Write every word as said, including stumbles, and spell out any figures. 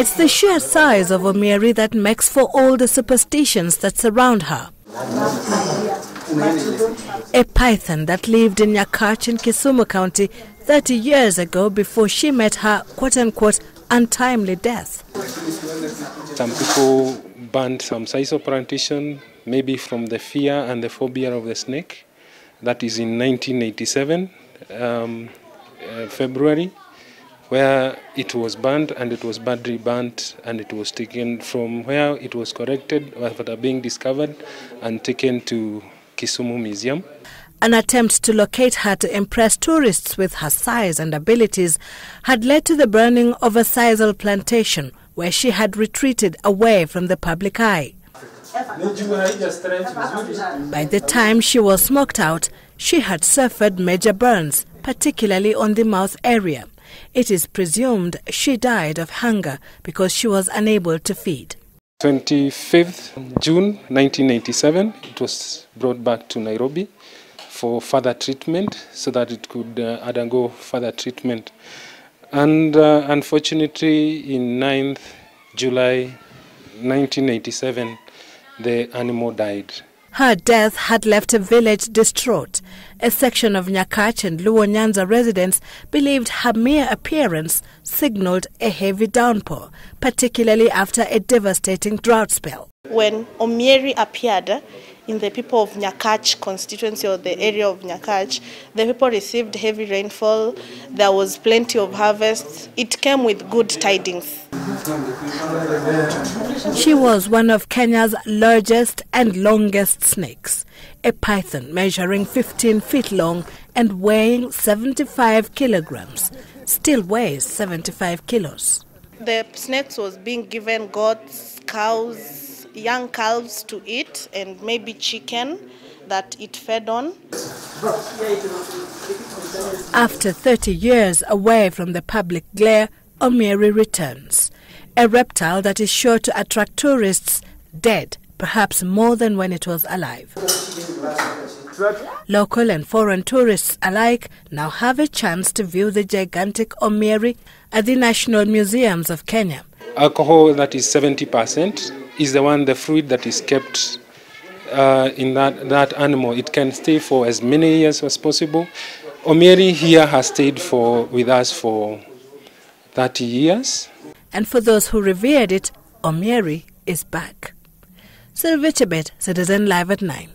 It's the sheer size of Omieri that makes for all the superstitions that surround her. A python that lived in Nyakach in Kisumu County thirty years ago before she met her quote-unquote untimely death. Some people banned some saiso plantation, maybe from the fear and the phobia of the snake. That is in nineteen eighty-seven, um, uh, February, where it was banned and it was badly banned and it was taken from where it was corrected after being discovered and taken to Kisumu Museum. An attempt to locate her to impress tourists with her size and abilities had led to the burning of a sisal plantation where she had retreated away from the public eye. By the time she was smoked out, she had suffered major burns, particularly on the mouth area. It is presumed she died of hunger because she was unable to feed. twenty-fifth June nineteen eighty-seven, it was brought back to Nairobi for further treatment so that it could uh, undergo further treatment. And uh, unfortunately, in ninth July nineteen eighty-seven, the animal died. Her death had left a village distraught. A section of Nyakach and Luo Nyanza residents believed her mere appearance signaled a heavy downpour, particularly after a devastating drought spell. When Omieri appeared in the people of Nyakach constituency, or the area of Nyakach, the people received heavy rainfall. There was plenty of harvest. It came with good tidings. She was one of Kenya's largest and longest snakes, a python measuring fifteen feet long and weighing seventy-five kilograms, still weighs seventy-five kilos. The snakes was being given goats, cows, young calves to eat, and maybe chicken that it fed on. After thirty years away from the public glare, Omieri returns. A reptile that is sure to attract tourists, dead, perhaps more than when it was alive. Local and foreign tourists alike now have a chance to view the gigantic Omieri at the National Museums of Kenya. Alcohol that is seventy percent is the one, the fluid that is kept uh, in that, that animal. It can stay for as many years as possible. Omieri here has stayed for, with us for thirty years. And for those who revered it, Omieri is back. Silvia Chibet, Citizen Live at nine.